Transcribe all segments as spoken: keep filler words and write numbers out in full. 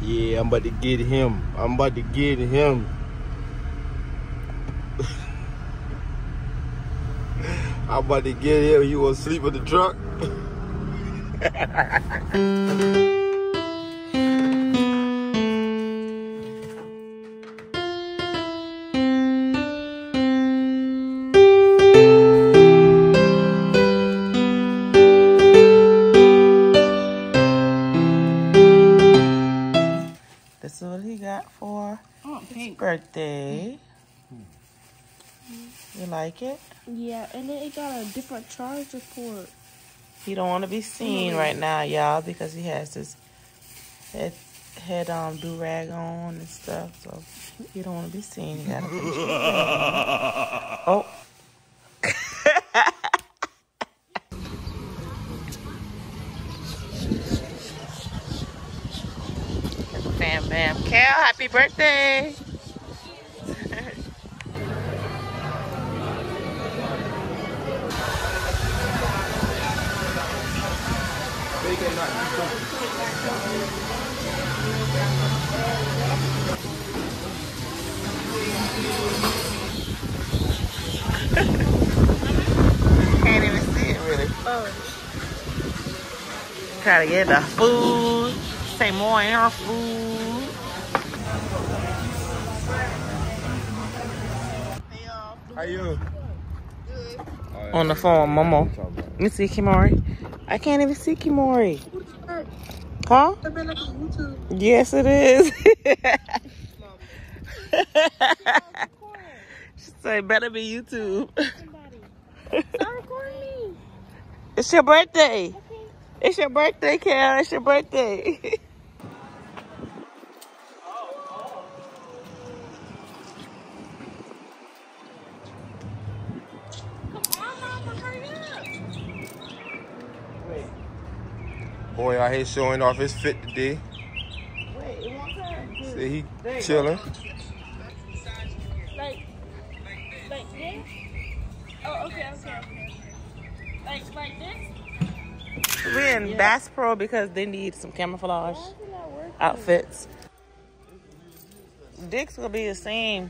Yeah, I'm about to get him. I'm about to get him. I'm about to get him. You want to sleep in the truck? This is what he got for oh, his pink. birthday. Mm-hmm. You like it? Yeah, and then it got a different charger port. He don't want to be seen mm-hmm. right now, y'all, because he has this head, head um, do-rag on and stuff. So he don't want to be seen. He gotta oh. Bam, bam. Cal, happy birthday. Can't even see it really. Oh. Try to get the food. Say more in our food. How you? Good. On the phone, Momo. Let me see Kimori. I can't even see Kimori. Huh? Yes, it is. She said, better be YouTube. Stop recording me. It's your birthday. Okay. It's your birthday, Cal. It's your birthday. Boy out here showing off his fit today. Wait, it won't turn. See, he chilling. Like, like this? Oh, okay, okay, okay. Like, like this? We're in yeah. Bass Pro because they need some camouflage outfits. Dick's will be the same.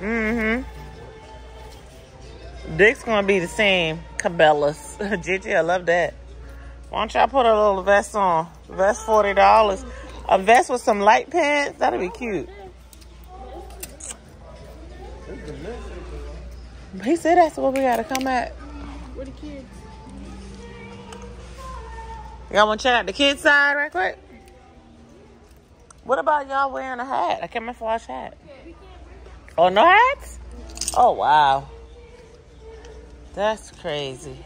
Mm-hmm. Dick's gonna be the same. Cabela's. Gigi, I love that. Why don't y'all put a little vest on? Vest forty dollars. A vest with some light pants? That'd be cute. He said that's what we gotta come at. Where the kids? Y'all wanna check out the kids' side right quick? What about y'all wearing a hat? A camouflage hat? Oh, no hats? Oh, wow. That's crazy.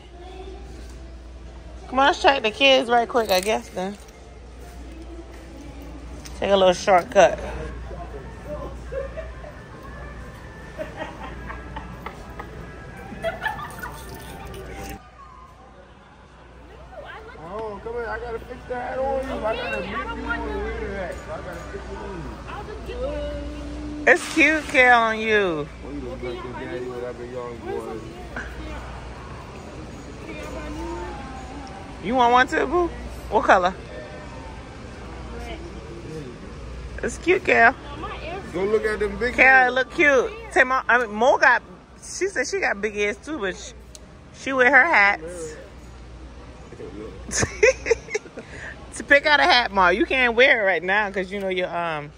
Come on, let's check the kids right quick, I guess, then. Take a little shortcut. Oh, come here. I got to fix the hat on you. I got to fix you on the weird hat. I got to fix you on you. I'll just get one. It's cute, Cal, on you. Well, you look like your daddy with that big young boy. You want one too, boo? What color? Red. It's cute, Cal. Go look at them big ears. Cal, it look cute. Take my, I mean, Mo got, she said she got big ears too, but she, she wear her hats. To pick out a hat, Ma. You can't wear it right now because you know your um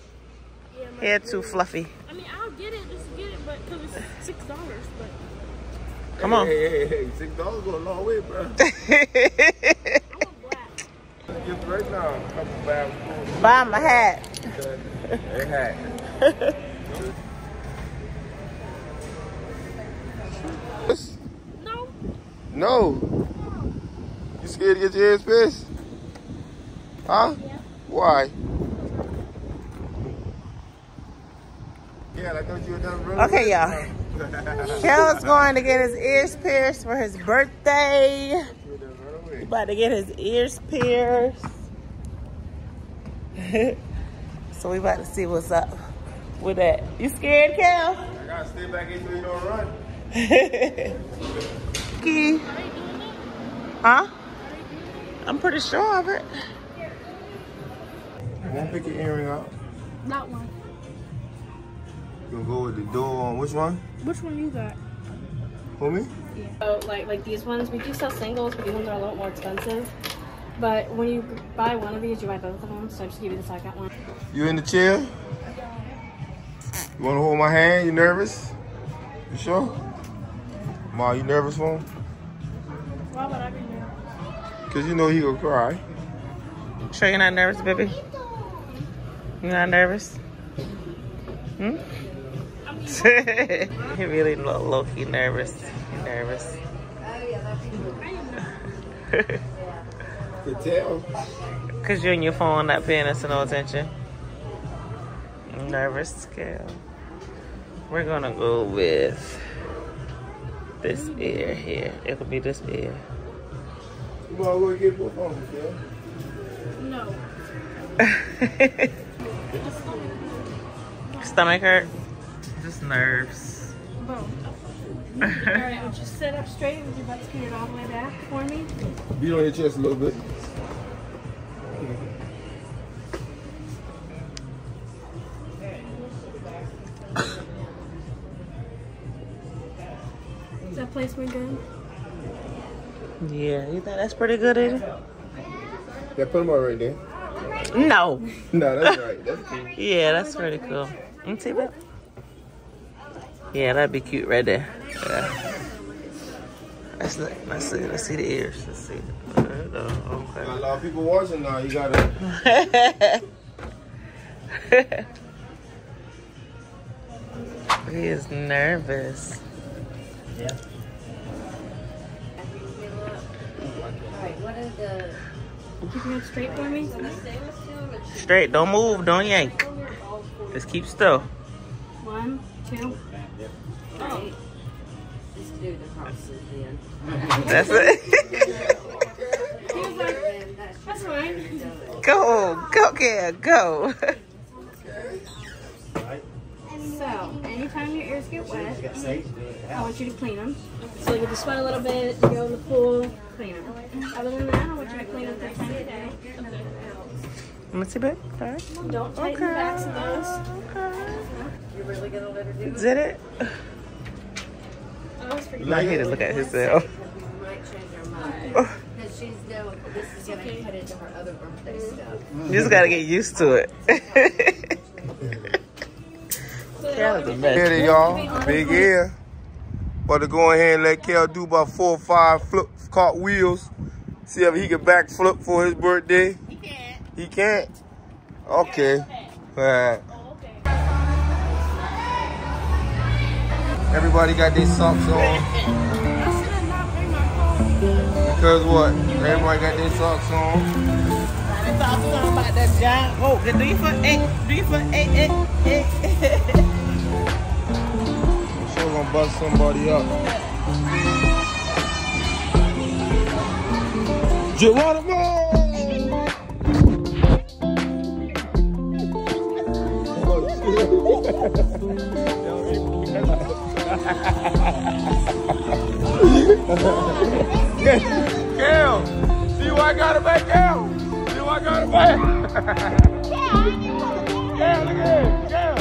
yeah, hair too fluffy. I mean, I'll get it, just get it, but because it's six dollars, but. Come on. Hey, hey, hey, six dollars go a long way, bro. I'm black. Just right now, I'm coming back. Buy my hat. Hey, hat. No. No. You scared to get your hands pissed? Huh? Yeah. Why? Yeah, I thought you were done running. Okay, y'all. Cal's going to get his ears pierced for his birthday. He's about to get his ears pierced. So we about to see what's up with that. You scared, Cal? I got to stay back here so you don't run. Key. Huh? I'm pretty sure of it. Don't pick your earring out. That one. You gonna go with the door on which one? Which one you got? For me? Yeah. So like like these ones, we do sell singles, but these ones are a lot more expensive. But when you buy one of these, you buy both of them. So I just give you the second one. You in the chair? You wanna hold my hand? You nervous? You sure? Ma, you nervous for him? Why would I be nervous? Cause you know he gonna cry. Sure you're not nervous, baby? You're not nervous? Hmm? He really low-key nervous. He's nervous. Cause you're in your phone, not paying us no attention. Nervous girl. We're gonna go with this ear here. It could be this ear. You gonna go get both of them, girl? No. Stomach hurt? Just nerves. Both. Alright, would you sit up straight? Would you about to scoot it all the way back for me? Beat on your chest a little bit. Is that placement good? Yeah, you think that's pretty good, Eddie? Yeah, put them all right there. No. No, that's right. That's cool. Yeah, that's pretty cool. Let's see that. Yeah, that'd be cute right there. Yeah. Let's look. Let's see. Let's see the ears. Let's see. Right, oh, okay. Got a lot of people watching now. You gotta. He is nervous. Yeah. Alright, what is the? You can go straight for me? Straight. Don't move. Don't yank. Just keep still. One, two. Oh. Just do the crosses then. That's it. He was like, that's fine. Go. Go, kid. Go. So, anytime your ears get wet, I want you to clean them. So you get to sweat a little bit, you go in the pool, clean them. Other than that, I want you to clean them three times a day. Let's see, babe. All right. Don't tighten okay. the backs of those. Okay. You're really gonna let her do it? Did it? I was forgetting. I need to look at herself. We might change her mind. Because she's no, this is gonna cut into her other birthday stuff. You just gotta get used to it. Here they y'all, big ear. About to go in here and let Kel do about four or five flip cartwheels. See if he can backflip for his birthday. He can't. He can't? Okay. All right. Everybody got their socks on. I should have not bring my phone. Because what? Everybody got their socks on. I thought you were talking about that giant. Oh, the three foot eight, three foot eight, eight, eight. Gonna bust somebody up. Geronimo! Kel! See what I got it back, Kel! See what I got it back! Kel, look at it! Kel!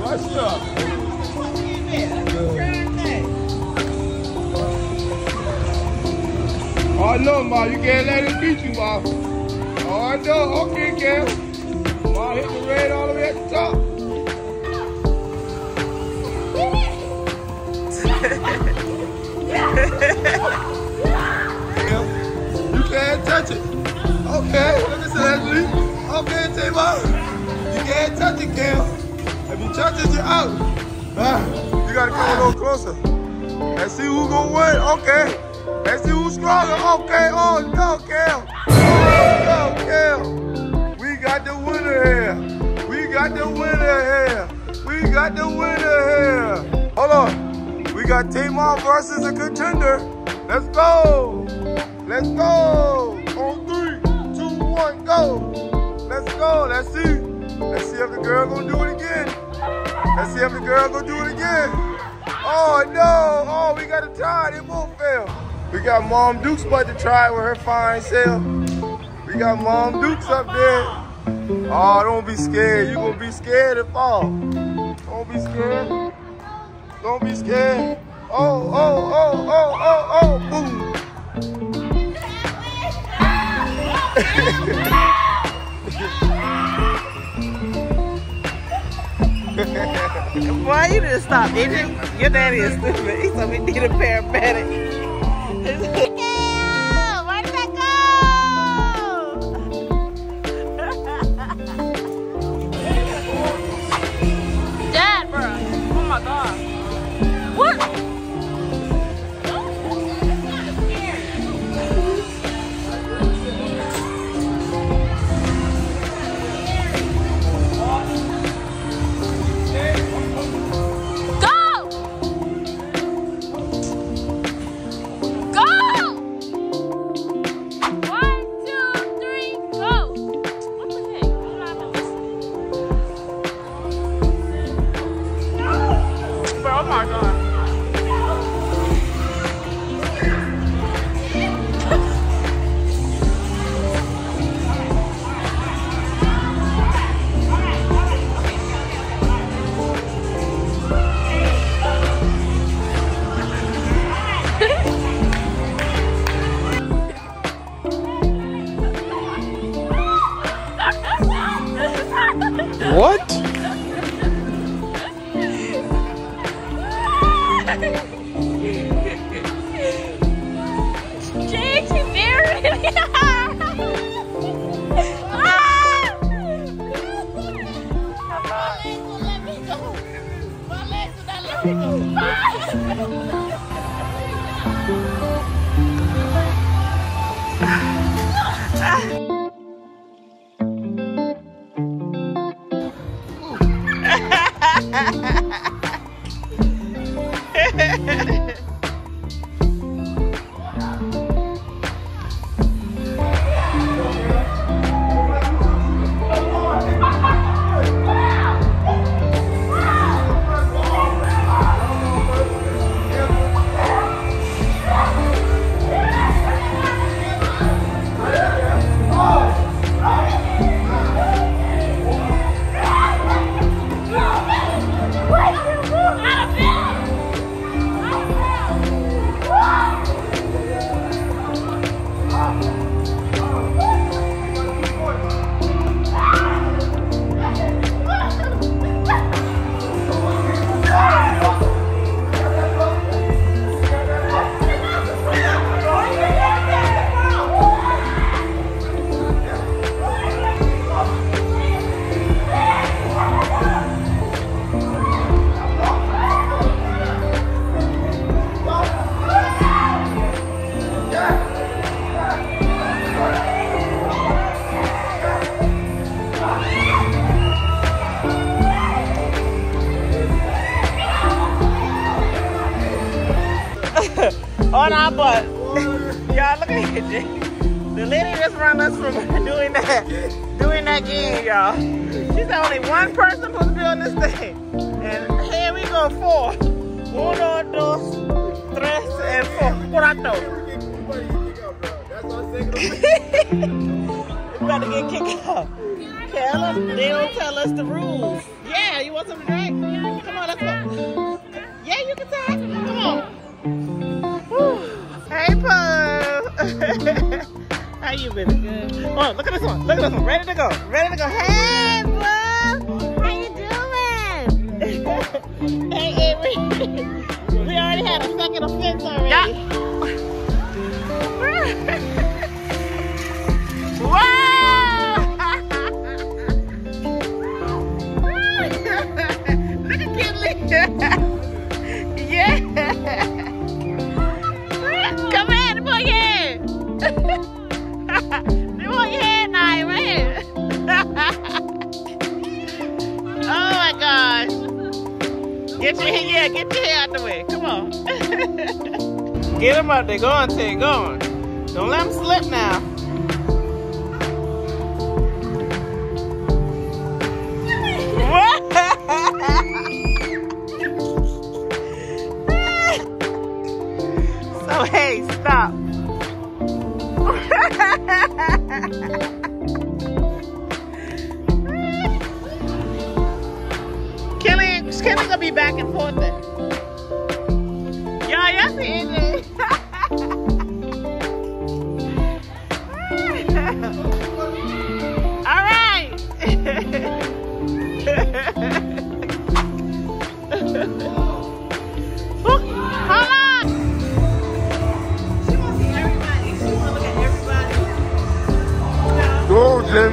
What's up? Oh no, Ma, you can't let it beat you, Ma. Oh no, okay, Kel. Ma hit the red all the way at the top. Kel, you can't touch it. Okay, listen, Ashley. Okay, Tavon. You can't touch it, Kel. If you touch it, you're out. Ah, you gotta come a little closer. Let's see who's gonna win. Okay. Let's see who's stronger. Okay. Oh no, Kel. Oh no, Kel. We got the winner here. We got the winner here. We got the winner here. Hold on. We got Tamar versus a contender. Let's go. Let's go. On three. Go. Let's go. Let's see. Let's see if the girl gonna do it again. Let's see if the girl gonna do it again. Oh no! Oh, we got a tie. It won't fail. We got Mom Dukes about to try with her fine self. We got Mom Dukes up there. Oh, don't be scared. You gonna be scared to fall. Don't be scared. Don't be scared. Oh, oh, oh, oh, oh, oh, boom. Why you didn't stop, Adrian? Your daddy is stupid. He said we need a paramedic. Where did that go? Dad, bro. Oh my God. What? That's not scary. Go! Go! What? Jake, you buried me. Ah! My legs will let me go. My legs will not let me go. Ah! On our butt. Y'all, look at it. The lady just ran us from doing that. Doing that game, y'all. She said only one person supposed to be on this thing. And here we go, four. Uno, dos, tres, and four. Cuatro. We about to get kicked out. Tell us, they don't tell us the rules. Yeah, you want some to drink? Come on, let's go. Yeah, you can talk. Come on. Hey, Pooh! How you been? Good. Oh, look at this one. Look at this one. Ready to go. Ready to go. Hey, Pooh! How you doing? Hey, Avery. We already had a second offense already. Yeah. Whoa! Look at Kinley. Yeah. Get your hair, yeah, get your hair out the way. Come on. Get them out there. Go on, Tay. Go on. Don't let them slip now. So No, hey, stop. Kelly's gonna be back and forth there. Yeah, yes, it is. Jim,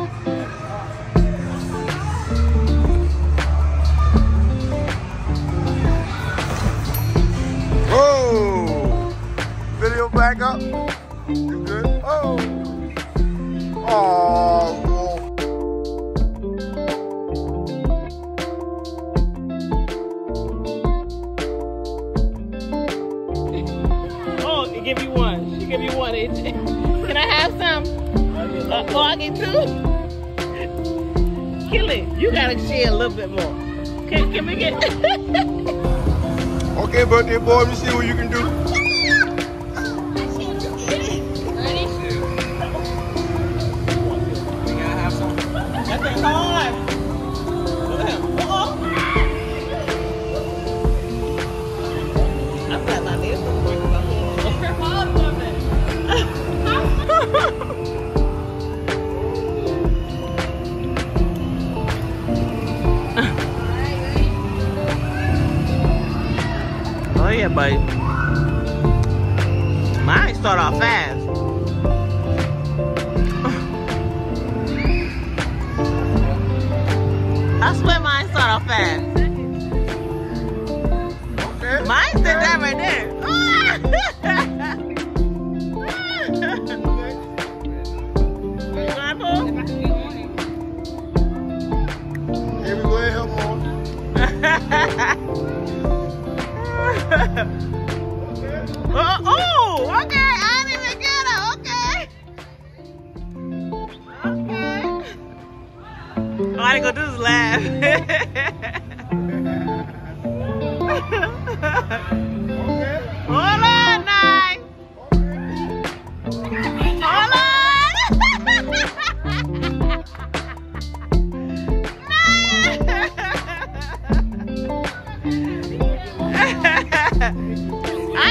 Whoa. Video back up. You good? Oh. Oh. Oh, I'll give you one. She give you one, A J. Can I have some? Uh, oh, I get two? Kelly, you gotta share a little bit more. Can, can we get... Okay, birthday boy, let me see what you can do. Yeah, but mine start off fast. I swear mine start off fast. Okay. Mine did that right there. Here we go ahead, help on. oh, oh, okay, I didn't even get it, okay. Okay. All I gotta do is laugh. Okay. Hold on, Nine. Okay. Hold I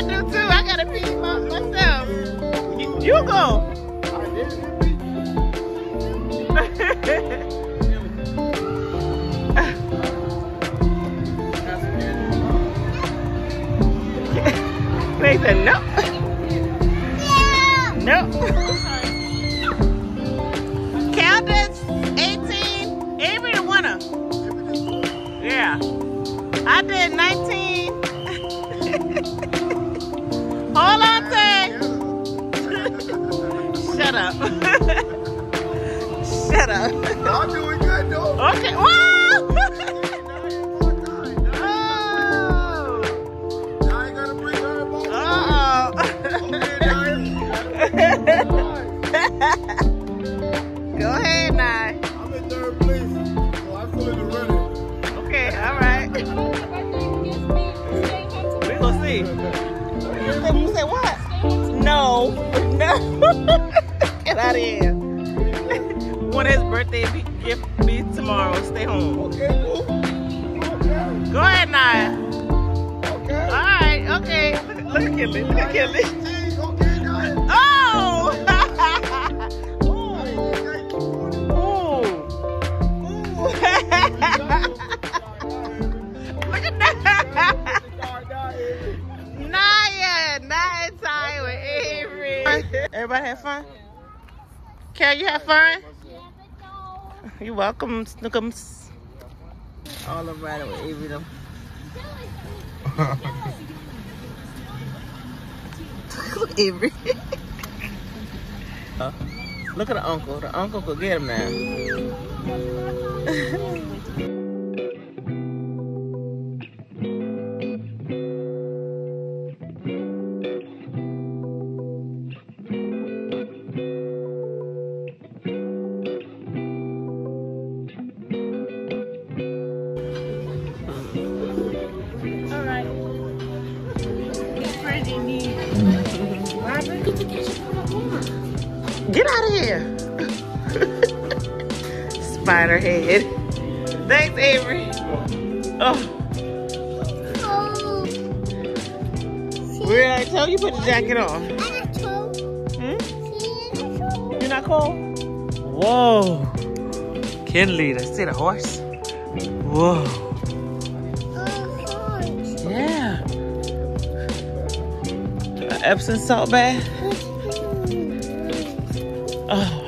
do too. I gotta pee my, myself. You, you go. They said no. Yeah. No. Count this. eighteen. Avery the winner. Yeah. I did nineteen. All I'm saying. Shut up. Shut up. Y'all doing good though. Okay. Whoa! Oh. Now I ain't gonna bring her up. Uh oh. Go ahead, Nye. I'm in third place, so I'm still in the running. Okay, alright. We're gonna see. You said what? No, no. Get out of here. When his birthday be, gift be tomorrow, stay home. Okay, cool. Okay. Go ahead, Naya. Okay. All right, okay. Look at Kelly. Look at Kelly. Okay, go ahead. Oh! Ooh. Ooh. Look at that. Everybody have fun? Carol, you have fun? You're welcome, Snookums. All of right with Avery though. Look Avery. uh, look at the uncle. The uncle could get him now. Get out of here. Spider head. Thanks, Avery. Oh. Where I tell you, put the jacket on. Hmm? You're not cold? Whoa. Kinley, I see the horse. Whoa. Yeah. An Epsom salt bath. Oh.